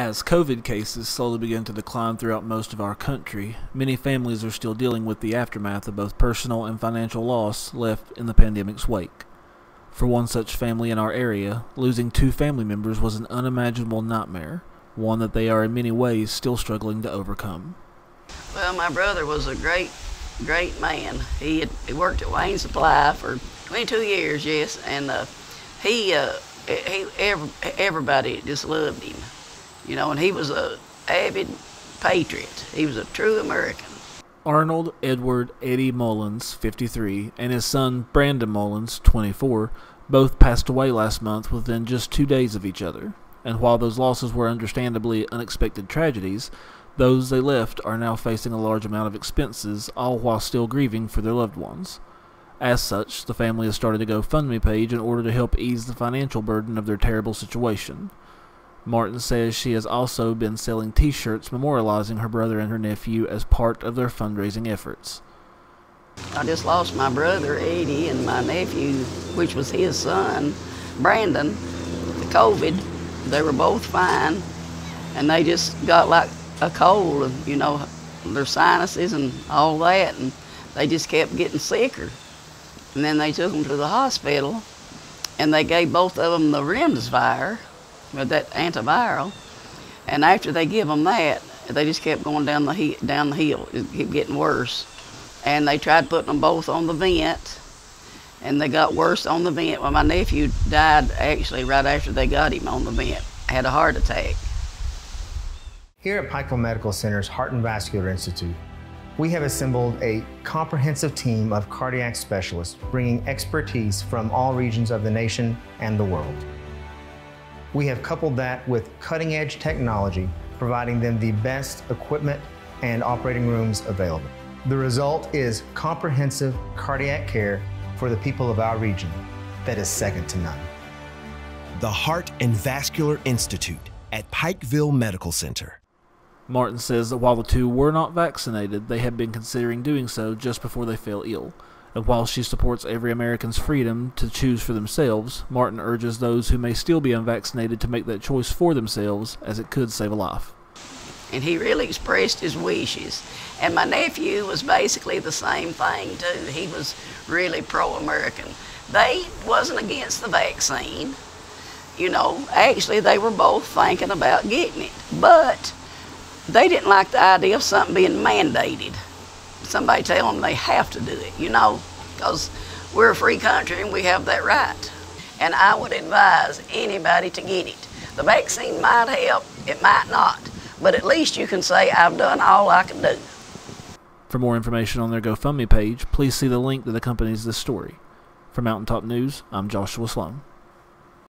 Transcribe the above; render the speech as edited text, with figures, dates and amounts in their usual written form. As COVID cases slowly begin to decline throughout most of our country, many families are still dealing with the aftermath of both personal and financial loss left in the pandemic's wake. For one such family in our area, losing 2 family members was an unimaginable nightmare, one that they are in many ways still struggling to overcome. Well, my brother was a great man. He worked at Wayne Supply for 22 years, yes, and everybody just loved him. You know, and he was an avid patriot. He was a true American. Arnold Edward Eddie Mullins, 53, and his son Brandon Mullins, 24, both passed away last month within just 2 days of each other. And while those losses were understandably unexpected tragedies, those they left are now facing a large amount of expenses, all while still grieving for their loved ones. As such, the family has started a GoFundMe page in order to help ease the financial burden of their terrible situation. Martin says she has also been selling t-shirts memorializing her brother and her nephew as part of their fundraising efforts. I just lost my brother, Eddie, and my nephew, which was his son, Brandon, with the COVID. They were both fine, and they just got like a cold of, you know, their sinuses and all that, and they just kept getting sicker. And then they took them to the hospital, and they gave both of them the Remdesivir, with that antiviral, and after they give them that, they just kept going down the hill. It kept getting worse, and they tried putting them both on the vent, and they got worse on the vent. Well, my nephew died actually right after they got him on the vent. Had a heart attack. Here at Pikeville Medical Center's Heart and Vascular Institute, we have assembled a comprehensive team of cardiac specialists, bringing expertise from all regions of the nation and the world. We have coupled that with cutting-edge technology, providing them the best equipment and operating rooms available. The result is comprehensive cardiac care for the people of our region that is second to none. The Heart and Vascular Institute at Pikeville Medical Center. Martin says that while the 2 were not vaccinated, they had been considering doing so just before they fell ill. And while she supports every American's freedom to choose for themselves, Martin urges those who may still be unvaccinated to make that choice for themselves, as it could save a life. And he really expressed his wishes. And my nephew was basically the same thing, too. He was really pro-American. They wasn't against the vaccine. You know, actually, they were both thinking about getting it. But they didn't like the idea of something being mandated. Somebody tell them they have to do it, you know, because we're a free country and we have that right. And I would advise anybody to get it. The vaccine might help, it might not, but at least you can say, I've done all I can do. For more information on their GoFundMe page, please see the link that accompanies this story. For Mountain Top News, I'm Joshua Sloan.